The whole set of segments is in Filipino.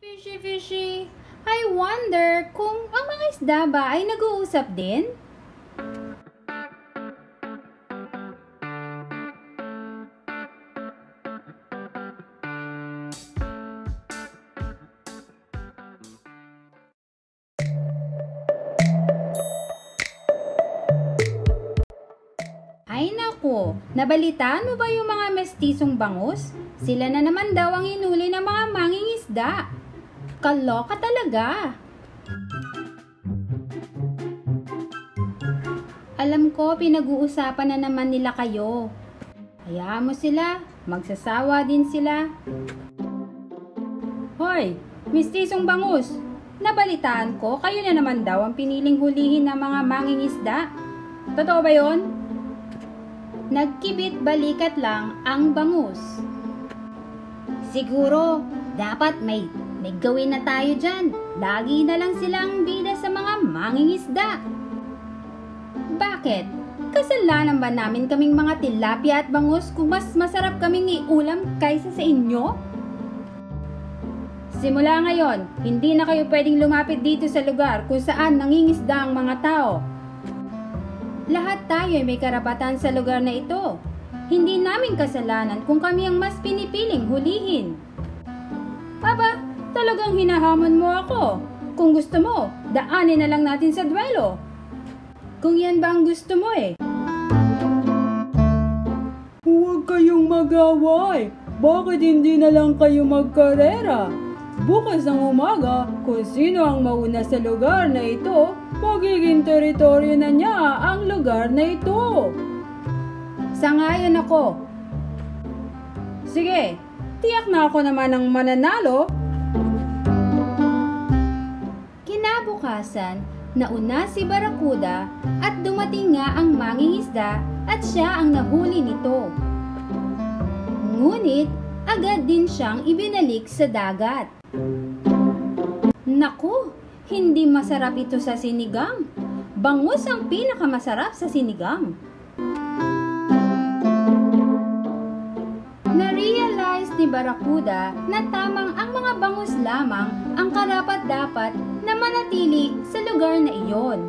Fishy, fishy, I wonder kung ang mga isda ba ay nag-uusap din? Ay naku, nabalitaan mo ba yung mga mestisong bangus? Sila na naman daw ang hinuli ng mga mangingisda. Kaloka talaga! Alam ko, pinag-uusapan na naman nila kayo. Hayaan mo sila, magsasawa din sila. Hoy, mistisong bangus! Nabalitaan ko, kayo na naman daw ang piniling hulihin ng mga mangingisda. Totoo ba yon? Nagkibit balikat lang ang bangus. Siguro, dapat may gawin na tayo dyan. Lagi na lang silang bida sa mga mangingisda. Bakit? Kasalanan ba namin kaming mga tilapia at bangus kung mas masarap kaming iulam kaysa sa inyo? Simula ngayon, hindi na kayo pwedeng lumapit dito sa lugar kung saan nangingisda ang mga tao. Lahat tayo ay may karapatan sa lugar na ito. Hindi namin kasalanan kung kami ang mas pinipiling hulihin. Aba, talagang hinahamon mo ako. Kung gusto mo, daanin na lang natin sa duelo. Kung yan ba ang gusto mo eh. Huwag kayong mag-away. Bakit hindi na lang kayo magkarera? Bukas ng umaga, kung sino ang mauna sa lugar na ito, magiging teritoryo na niya ang lugar na ito. Sangayon ako. Sige, tiyak na ako naman ang mananalo. Kinabukasan, nauna si Barakuda at dumating nga ang mangingisda at siya ang nahuli nito. Ngunit, agad din siyang ibinalik sa dagat. Naku, hindi masarap ito sa sinigang. Bangus ang pinakamasarap sa sinigang. Na-realize ni Barakuda na tamang ang mga bangus lamang ang karapat-dapat na manatili sa lugar na iyon.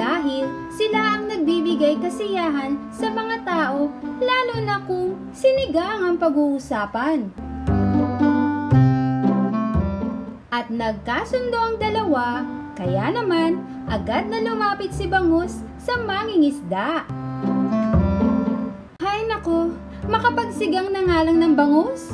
Dahil sila ang nagbibigay kasiyahan sa mga tao, lalo na kung sinigang ang pag-uusapan. At nagkasundo ang dalawa, kaya naman agad na lumapit si bangus sa mangingisda. Hay nako, makapagsigang na nga lang ng bangus?